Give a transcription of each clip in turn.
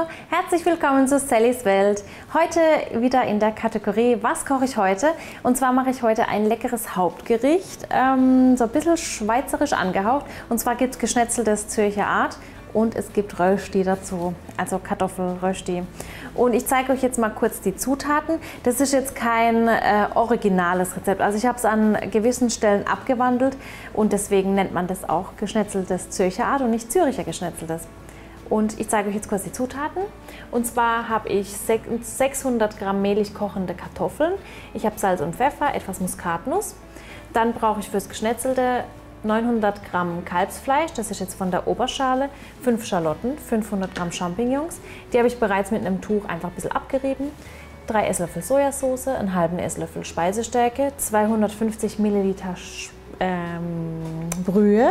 Hallo, herzlich willkommen zu Sallys Welt. Heute wieder in der Kategorie Was koche ich heute? Und zwar mache ich heute ein leckeres Hauptgericht, so ein bisschen schweizerisch angehaucht. Und zwar gibt es Geschnetzeltes Zürcher Art und es gibt Rösti dazu, also Kartoffelrösti. Und ich zeige euch jetzt mal kurz die Zutaten. Das ist jetzt kein originales Rezept, also ich habe es an gewissen Stellen abgewandelt und deswegen nennt man das auch Geschnetzeltes Zürcher Art und nicht Züricher Geschnetzeltes. Und ich zeige euch jetzt kurz die Zutaten. Und zwar habe ich 600 Gramm mehlig kochende Kartoffeln. Ich habe Salz und Pfeffer, etwas Muskatnuss. Dann brauche ich fürs Geschnetzelte 900 Gramm Kalbsfleisch, das ist jetzt von der Oberschale, 5 Schalotten, 500 Gramm Champignons. Die habe ich bereits mit einem Tuch einfach ein bisschen abgerieben. 3 Esslöffel Sojasauce, einen halben Esslöffel Speisestärke, 250 Milliliter Brühe.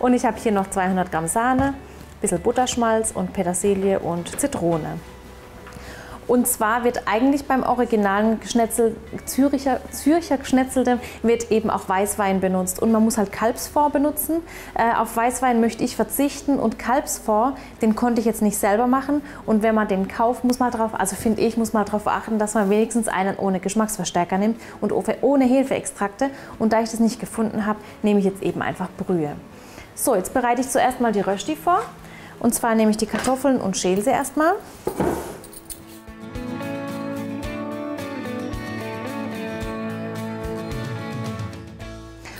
Und ich habe hier noch 200 Gramm Sahne, bisschen Butterschmalz und Petersilie und Zitrone. Und zwar wird eigentlich beim originalen Zürcher Geschnetzeltem wird eben auch Weißwein benutzt und man muss halt Kalbsfond benutzen. Auf Weißwein möchte ich verzichten und Kalbsfond, den konnte ich jetzt nicht selber machen und wenn man den kauft, muss man drauf, also finde ich, muss man darauf achten, dass man wenigstens einen ohne Geschmacksverstärker nimmt und ohne Hefeextrakte und da ich das nicht gefunden habe, nehme ich jetzt eben einfach Brühe. So, jetzt bereite ich zuerst mal die Rösti vor und zwar nehme ich die Kartoffeln und schäle sie erstmal.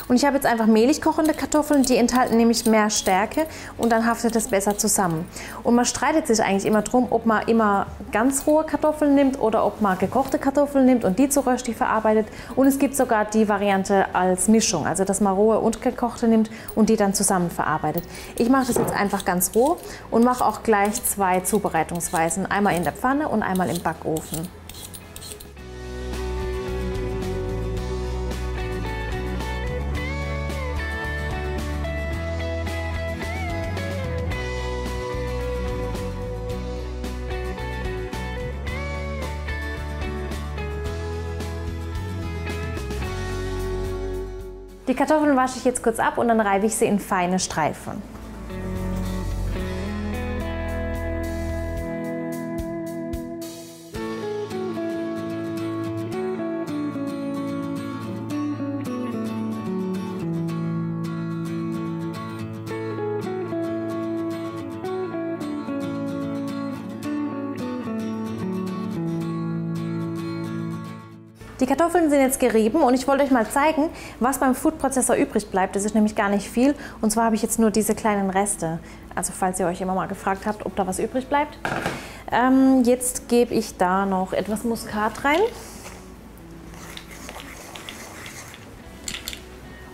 Und ich habe jetzt einfach mehlig kochende Kartoffeln, die enthalten nämlich mehr Stärke und dann haftet es besser zusammen. Und man streitet sich eigentlich immer drum, ob man immer ganz rohe Kartoffeln nimmt oder ob man gekochte Kartoffeln nimmt und die zu Rösti verarbeitet. Und es gibt sogar die Variante als Mischung, also dass man rohe und gekochte nimmt und die dann zusammen verarbeitet. Ich mache das jetzt einfach ganz roh und mache auch gleich 2 Zubereitungsweisen, einmal in der Pfanne und einmal im Backofen. Die Kartoffeln wasche ich jetzt kurz ab und dann reibe ich sie in feine Streifen. Die Kartoffeln sind jetzt gerieben und ich wollte euch mal zeigen, was beim Foodprozessor übrig bleibt. Das ist nämlich gar nicht viel und zwar habe ich jetzt nur diese kleinen Reste. Also falls ihr euch immer mal gefragt habt, ob da was übrig bleibt. Jetzt gebe ich da noch etwas Muskat rein.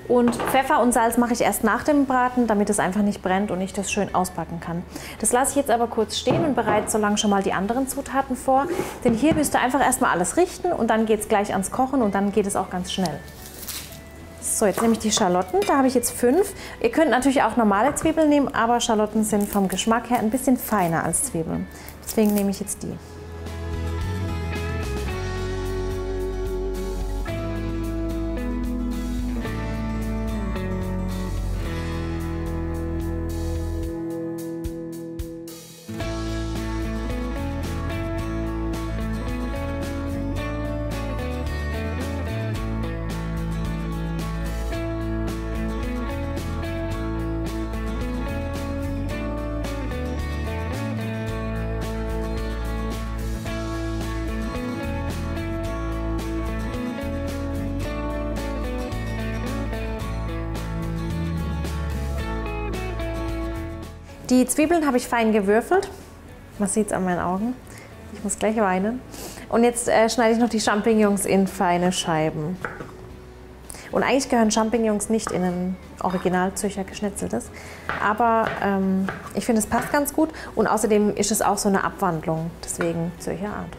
Und Pfeffer und Salz mache ich erst nach dem Braten, damit es einfach nicht brennt und ich das schön ausbacken kann. Das lasse ich jetzt aber kurz stehen und bereite so lange schon mal die anderen Zutaten vor. Denn hier müsst ihr einfach erstmal alles richten und dann geht es gleich ans Kochen und dann geht es auch ganz schnell. So, jetzt nehme ich die Schalotten, da habe ich jetzt 5. Ihr könnt natürlich auch normale Zwiebeln nehmen, aber Schalotten sind vom Geschmack her ein bisschen feiner als Zwiebeln. Deswegen nehme ich jetzt die. Die Zwiebeln habe ich fein gewürfelt. Man sieht es an meinen Augen. Ich muss gleich weinen. Und jetzt schneide ich noch die Champignons in feine Scheiben. Und eigentlich gehören Champignons nicht in ein original Zürcher Geschnetzeltes. Aber ich finde, es passt ganz gut. Und außerdem ist es auch so eine Abwandlung. Deswegen Zürcher Art.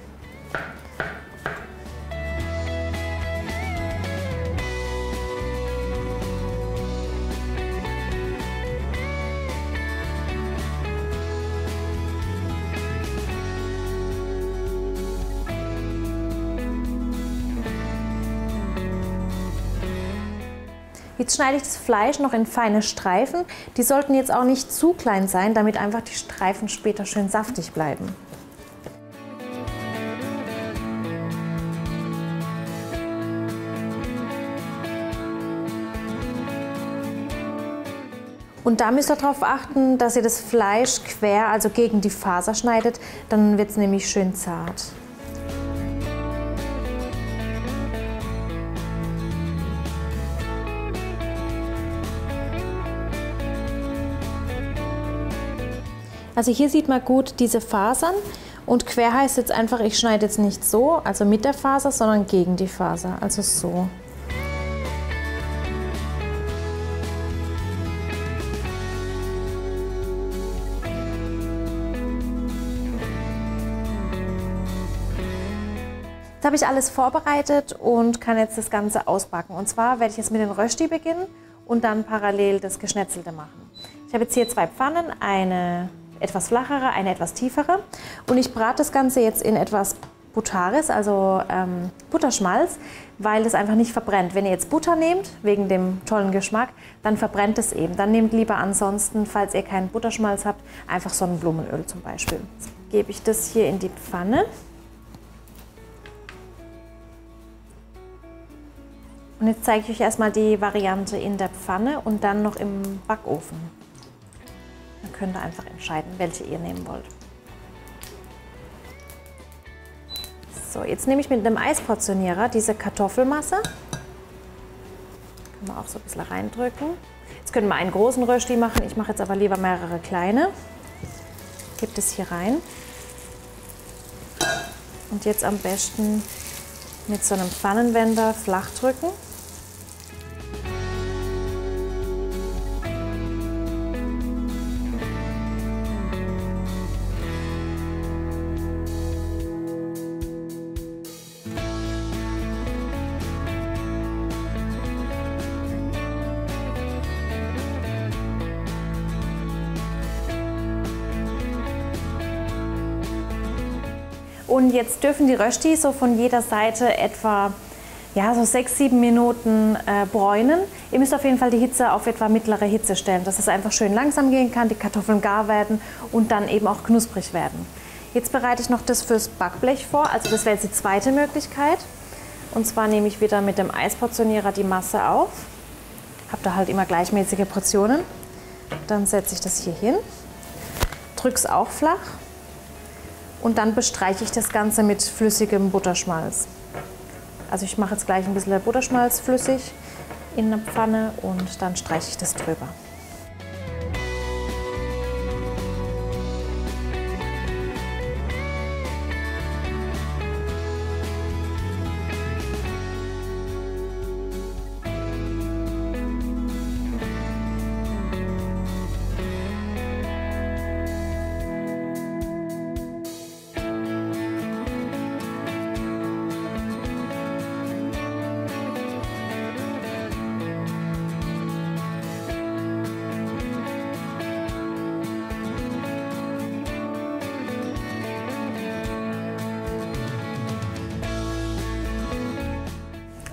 Die Jetzt schneide ich das Fleisch noch in feine Streifen. Die sollten jetzt auch nicht zu klein sein, damit einfach die Streifen später schön saftig bleiben. Und da müsst ihr darauf achten, dass ihr das Fleisch quer, also gegen die Faser schneidet, dann wird es nämlich schön zart. Also hier sieht man gut diese Fasern und quer heißt jetzt einfach, ich schneide jetzt nicht so, also mit der Faser, sondern gegen die Faser, also so. Jetzt habe ich alles vorbereitet und kann jetzt das Ganze ausbacken. Und zwar werde ich jetzt mit dem Rösti beginnen und dann parallel das Geschnetzelte machen. Ich habe jetzt hier zwei Pfannen, eine etwas flachere, eine etwas tiefere. Und ich brate das Ganze jetzt in etwas Butares, also Butterschmalz, weil das einfach nicht verbrennt. Wenn ihr jetzt Butter nehmt, wegen dem tollen Geschmack, dann verbrennt es eben. Dann nehmt lieber ansonsten, falls ihr keinen Butterschmalz habt, einfach Sonnenblumenöl zum Beispiel. Jetzt gebe ich das hier in die Pfanne. Und jetzt zeige ich euch erstmal die Variante in der Pfanne und dann noch im Backofen. Dann könnt ihr einfach entscheiden, welche ihr nehmen wollt. So, jetzt nehme ich mit einem Eisportionierer diese Kartoffelmasse. Kann man auch so ein bisschen reindrücken. Jetzt können wir einen großen Rösti machen, ich mache jetzt aber lieber mehrere kleine. Gebe das hier rein. Und jetzt am besten mit so einem Pfannenwender flach drücken. Und jetzt dürfen die Rösti so von jeder Seite etwa ja, so 6-7 Minuten bräunen. Ihr müsst auf jeden Fall die Hitze auf etwa mittlere Hitze stellen, dass es einfach schön langsam gehen kann, die Kartoffeln gar werden und dann eben auch knusprig werden. Jetzt bereite ich noch das fürs Backblech vor, also das wäre jetzt die zweite Möglichkeit. Und zwar nehme ich wieder mit dem Eisportionierer die Masse auf. Habt da halt immer gleichmäßige Portionen. Dann setze ich das hier hin, drücke es auch flach. Und dann bestreiche ich das Ganze mit flüssigem Butterschmalz. Also ich mache jetzt gleich ein bisschen Butterschmalz flüssig in der Pfanne und dann streiche ich das drüber.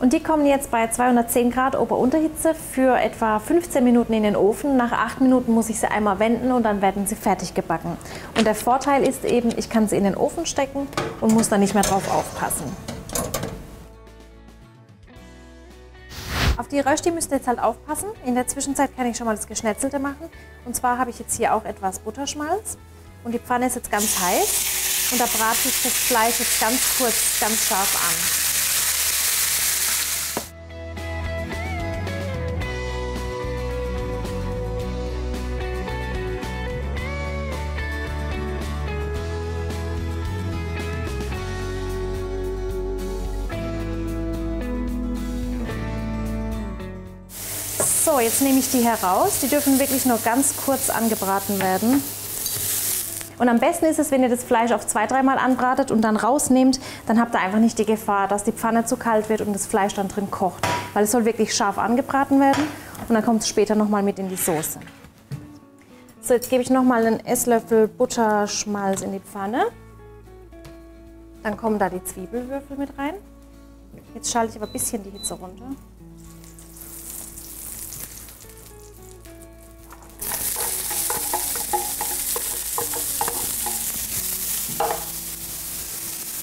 Und die kommen jetzt bei 210 Grad Ober-Unterhitze für etwa 15 Minuten in den Ofen. Nach 8 Minuten muss ich sie einmal wenden und dann werden sie fertig gebacken. Und der Vorteil ist eben, ich kann sie in den Ofen stecken und muss dann nicht mehr drauf aufpassen. Auf die Rösti müsst ihr jetzt halt aufpassen. In der Zwischenzeit kann ich schon mal das Geschnetzelte machen. Und zwar habe ich jetzt hier auch etwas Butterschmalz. Und die Pfanne ist jetzt ganz heiß. Und da brate ich das Fleisch jetzt ganz kurz, ganz scharf an. So, jetzt nehme ich die heraus. Die dürfen wirklich nur ganz kurz angebraten werden. Und am besten ist es, wenn ihr das Fleisch auf 2-3 Mal anbratet und dann rausnehmt, dann habt ihr einfach nicht die Gefahr, dass die Pfanne zu kalt wird und das Fleisch dann drin kocht. Weil es soll wirklich scharf angebraten werden und dann kommt es später nochmal mit in die Soße. So, jetzt gebe ich nochmal einen Esslöffel Butterschmalz in die Pfanne. Dann kommen da die Zwiebelwürfel mit rein. Jetzt schalte ich aber ein bisschen die Hitze runter.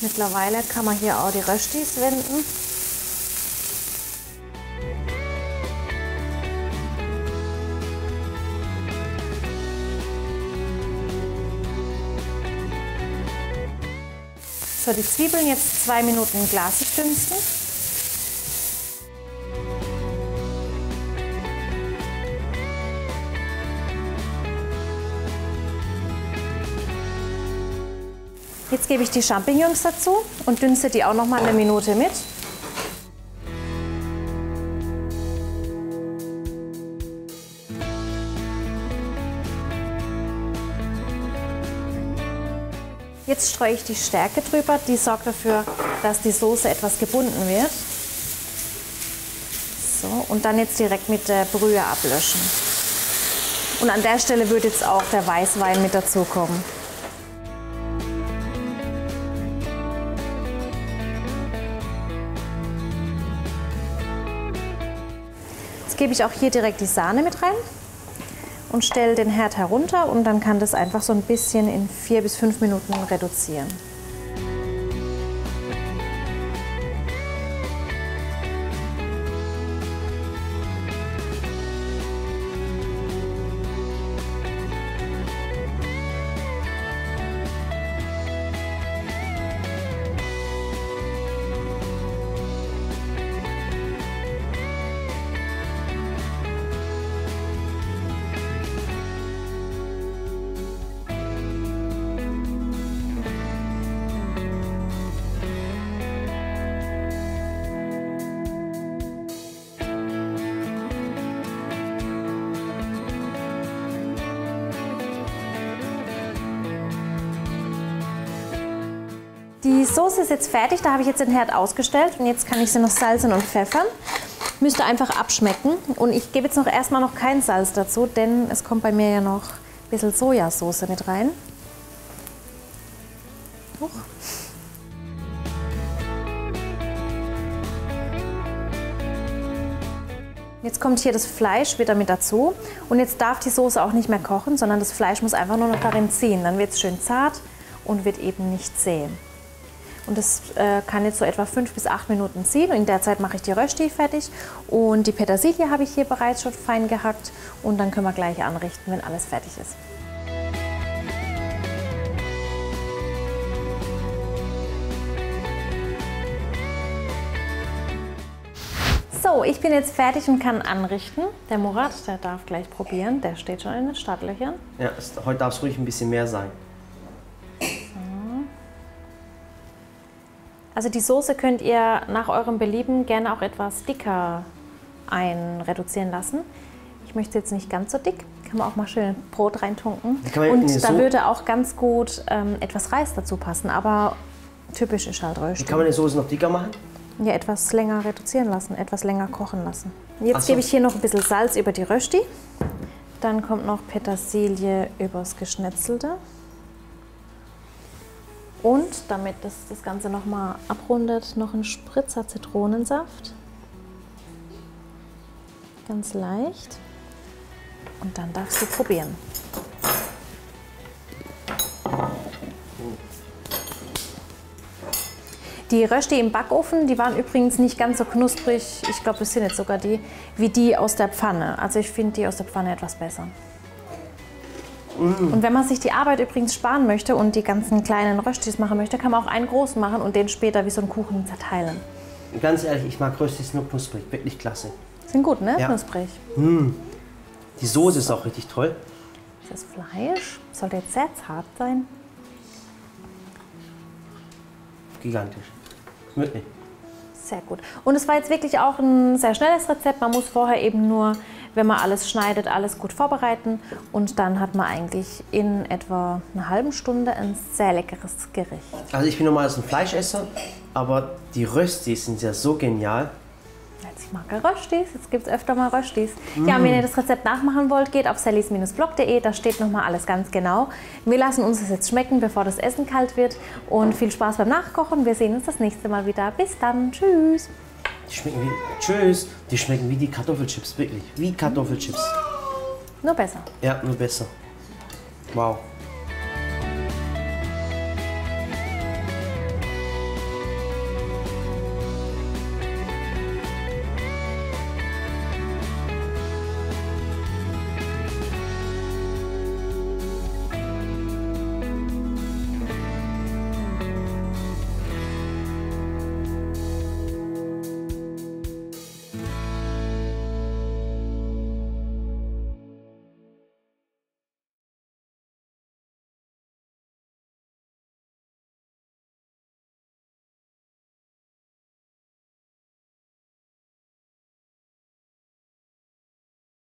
Mittlerweile kann man hier auch die Röstis wenden. So, die Zwiebeln jetzt 2 Minuten im Glas dünsten. Jetzt gebe ich die Champignons dazu und dünste die auch noch mal 1 Minute mit. Jetzt streue ich die Stärke drüber, die sorgt dafür, dass die Soße etwas gebunden wird. So, und dann jetzt direkt mit der Brühe ablöschen. Und an der Stelle wird jetzt auch der Weißwein mit dazukommen. Jetzt gebe ich auch hier direkt die Sahne mit rein und stelle den Herd herunter und dann kann das einfach so ein bisschen in 4 bis 5 Minuten reduzieren. Die Soße ist jetzt fertig, da habe ich jetzt den Herd ausgestellt und jetzt kann ich sie noch salzen und pfeffern. Müsst ihr einfach abschmecken und ich gebe jetzt noch erstmal noch kein Salz dazu, denn es kommt bei mir ja noch ein bisschen Sojasauce mit rein. Huch. Jetzt kommt hier das Fleisch wieder mit dazu und jetzt darf die Soße auch nicht mehr kochen, sondern das Fleisch muss einfach nur noch darin ziehen, dann wird es schön zart und wird eben nicht zäh. Und das kann jetzt so etwa 5 bis 8 Minuten ziehen. Und in der Zeit mache ich die Rösti fertig. Und die Petersilie habe ich hier bereits schon fein gehackt. Und dann können wir gleich anrichten, wenn alles fertig ist. So, ich bin jetzt fertig und kann anrichten. Der Murat, der darf gleich probieren. Der steht schon in den Startlöchern. Ja, heute darf es ruhig ein bisschen mehr sein. Also die Soße könnt ihr nach eurem Belieben gerne auch etwas dicker einreduzieren lassen. Ich möchte jetzt nicht ganz so dick, kann man auch mal schön Brot reintunken. Und da würde auch ganz gut etwas Reis dazu passen, aber typisch ist halt Rösti. Kann man die Soße noch dicker machen? Ja, etwas länger reduzieren lassen, etwas länger kochen lassen. Jetzt gebe ich hier noch ein bisschen Salz über die Rösti. Dann kommt noch Petersilie übers Geschnetzelte. Und damit das Ganze nochmal abrundet, noch ein Spritzer Zitronensaft. Ganz leicht. Und dann darfst du probieren. Die Rösti im Backofen, die waren übrigens nicht ganz so knusprig. Ich glaube, das sind jetzt sogar die, wie die aus der Pfanne. Also ich finde die aus der Pfanne etwas besser. Und wenn man sich die Arbeit übrigens sparen möchte und die ganzen kleinen Röstis machen möchte, kann man auch einen großen machen und den später wie so einen Kuchen zerteilen. Ganz ehrlich, ich mag Röstis nur knusprig, wirklich klasse. Sind gut, ne? Ja. Knusprig. Mm. Die Soße ist auch richtig toll. Das Fleisch sollte jetzt sehr zart sein. Gigantisch. Wirklich. Sehr gut. Und es war jetzt wirklich auch ein sehr schnelles Rezept. Man muss vorher eben nur, wenn man alles schneidet, alles gut vorbereiten. Und dann hat man eigentlich in etwa einer halben Stunde ein sehr leckeres Gericht. Also ich bin normal ein Fleischesser, aber die Röstis sind ja so genial. Ich mag ja Röstis, jetzt gibt es öfter mal Röstis. Mm. Ja, wenn ihr das Rezept nachmachen wollt, geht auf sallys-blog.de, da steht nochmal alles ganz genau. Wir lassen uns das jetzt schmecken, bevor das Essen kalt wird. Und viel Spaß beim Nachkochen, wir sehen uns das nächste Mal wieder. Bis dann, tschüss. Die schmecken wie die Kartoffelchips, wirklich, wie Kartoffelchips. Nur besser. Ja, nur besser. Wow.